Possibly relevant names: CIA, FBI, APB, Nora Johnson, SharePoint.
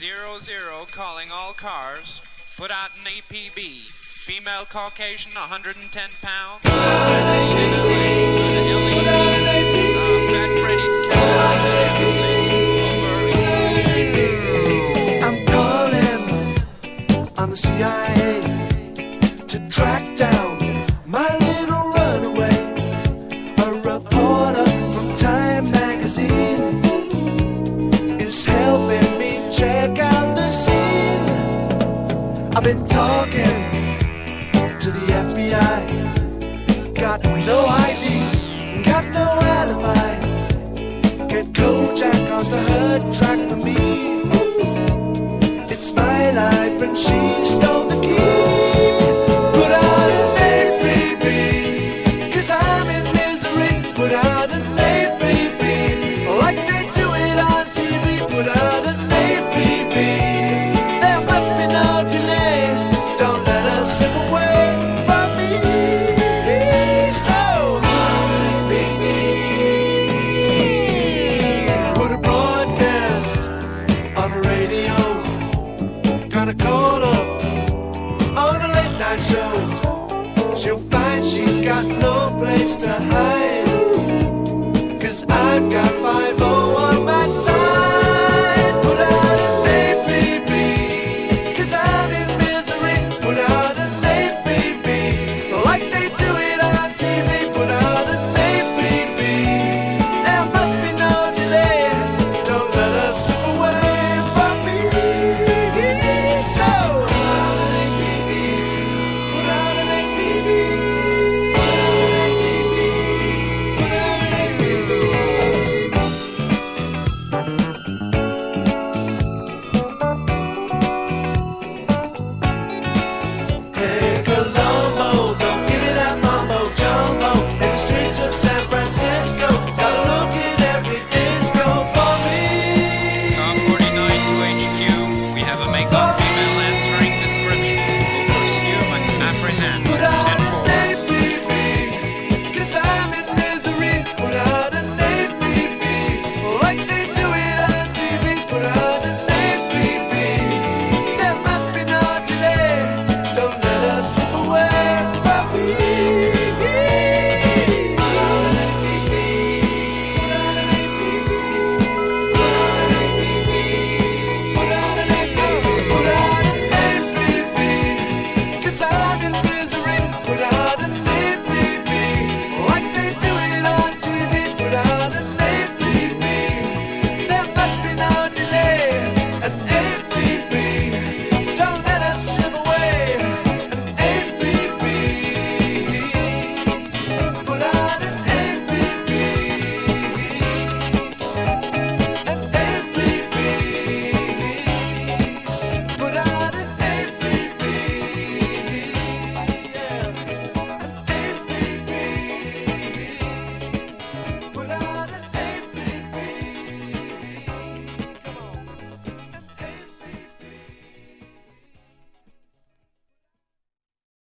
00 calling all cars. Put out an APB. Female Caucasian, 110 pounds. I'm calling on the CIA to track down my little runaway, a reporter from Time magazine. Is helping me check out the scene. I've been talking to the FBI. Got no ID, got no alibi. Can't go jack on the